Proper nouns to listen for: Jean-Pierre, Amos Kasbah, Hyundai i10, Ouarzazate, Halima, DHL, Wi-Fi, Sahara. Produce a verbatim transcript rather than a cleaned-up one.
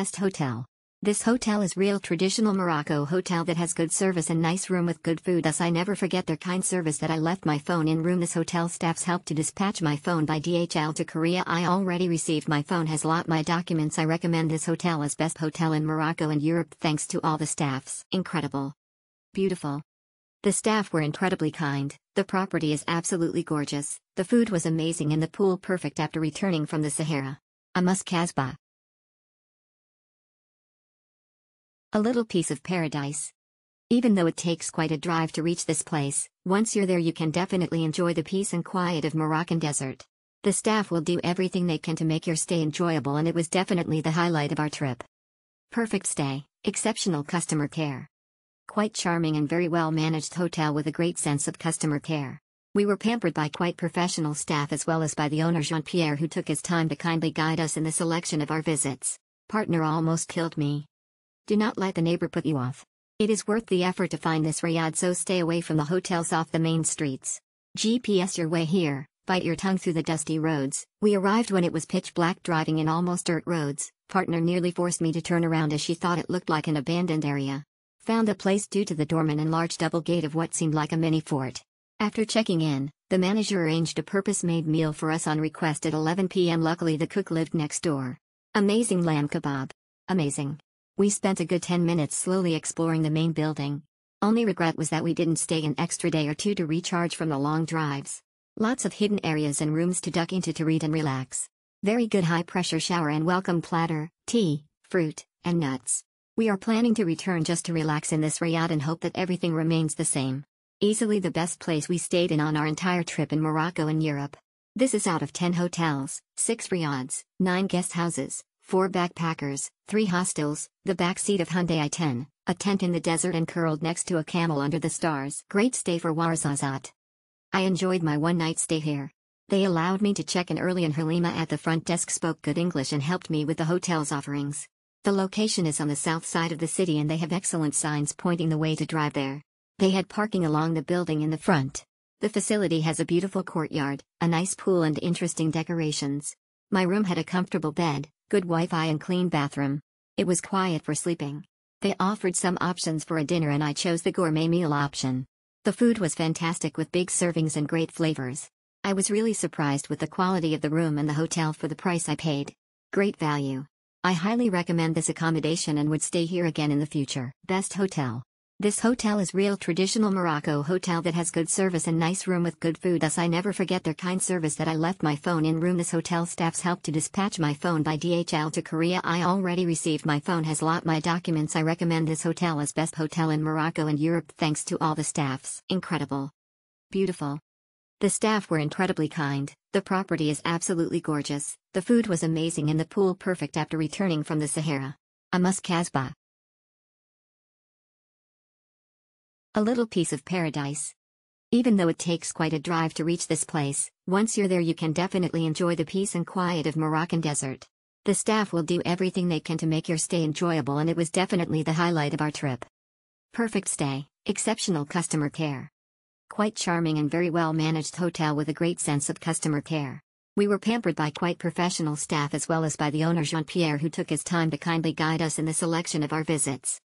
best hotel. This hotel is real traditional Morocco hotel that has good service and nice room with good food. Thus I never forget their kind service that I left my phone in room. This hotel staffs helped to dispatch my phone by D H L to Korea. I already received my phone, has lot my documents. I recommend this hotel as best hotel in Morocco and Europe thanks to all the staffs. Incredible. Beautiful. The staff were incredibly kind, the property is absolutely gorgeous, the food was amazing and the pool perfect after returning from the Sahara. Amos Kasbah. A little piece of paradise. Even though it takes quite a drive to reach this place, once you're there you can definitely enjoy the peace and quiet of Moroccan desert. The staff will do everything they can to make your stay enjoyable and it was definitely the highlight of our trip. Perfect stay, exceptional customer care. Quite charming and very well managed hotel with a great sense of customer care. We were pampered by quite professional staff as well as by the owner Jean-Pierre, who took his time to kindly guide us in the selection of our visits. Partner almost killed me. Do not let the neighbor put you off. It is worth the effort to find this Riyadh, so stay away from the hotels off the main streets. G P S your way here, bite your tongue through the dusty roads. We arrived when it was pitch black driving in almost dirt roads. Partner nearly forced me to turn around as she thought it looked like an abandoned area. Found a place due to the dormant and large double gate of what seemed like a mini fort. After checking in, the manager arranged a purpose-made meal for us on request at eleven p m Luckily the cook lived next door. Amazing lamb kebab. Amazing. We spent a good ten minutes slowly exploring the main building. Only regret was that we didn't stay an extra day or two to recharge from the long drives. Lots of hidden areas and rooms to duck into to read and relax. Very good high-pressure shower and welcome platter, tea, fruit, and nuts. We are planning to return just to relax in this Riyadh and hope that everything remains the same. Easily the best place we stayed in on our entire trip in Morocco and Europe. This is out of ten hotels, six Riyadhs, nine guest houses, four backpackers, three hostels, the back seat of Hyundai i ten, a tent in the desert and curled next to a camel under the stars. Great stay for Ouarzazate. I enjoyed my one-night stay here. They allowed me to check in early and Halima at the front desk spoke good English and helped me with the hotel's offerings. The location is on the south side of the city and they have excellent signs pointing the way to drive there. They had parking along the building in the front. The facility has a beautiful courtyard, a nice pool and interesting decorations. My room had a comfortable bed, good Wi-Fi and clean bathroom. It was quiet for sleeping. They offered some options for a dinner and I chose the gourmet meal option. The food was fantastic with big servings and great flavors. I was really surprised with the quality of the room and the hotel for the price I paid. Great value. I highly recommend this accommodation and would stay here again in the future. Best hotel. This hotel is real traditional Morocco hotel that has good service and nice room with good food. Thus I never forget their kind service that I left my phone in room. This hotel staffs helped to dispatch my phone by D H L to Korea. I already received my phone, has lot my documents. I recommend this hotel as best hotel in Morocco and Europe thanks to all the staffs. Incredible. Beautiful. The staff were incredibly kind, the property is absolutely gorgeous, the food was amazing and the pool perfect after returning from the Sahara. Amos Kasbah. A little piece of paradise. Even though it takes quite a drive to reach this place, once you're there you can definitely enjoy the peace and quiet of Moroccan desert. The staff will do everything they can to make your stay enjoyable and it was definitely the highlight of our trip. Perfect stay, exceptional customer care. Quite charming and very well managed hotel with a great sense of customer care. We were pampered by quite professional staff as well as by the owner Jean-Pierre, who took his time to kindly guide us in the selection of our visits.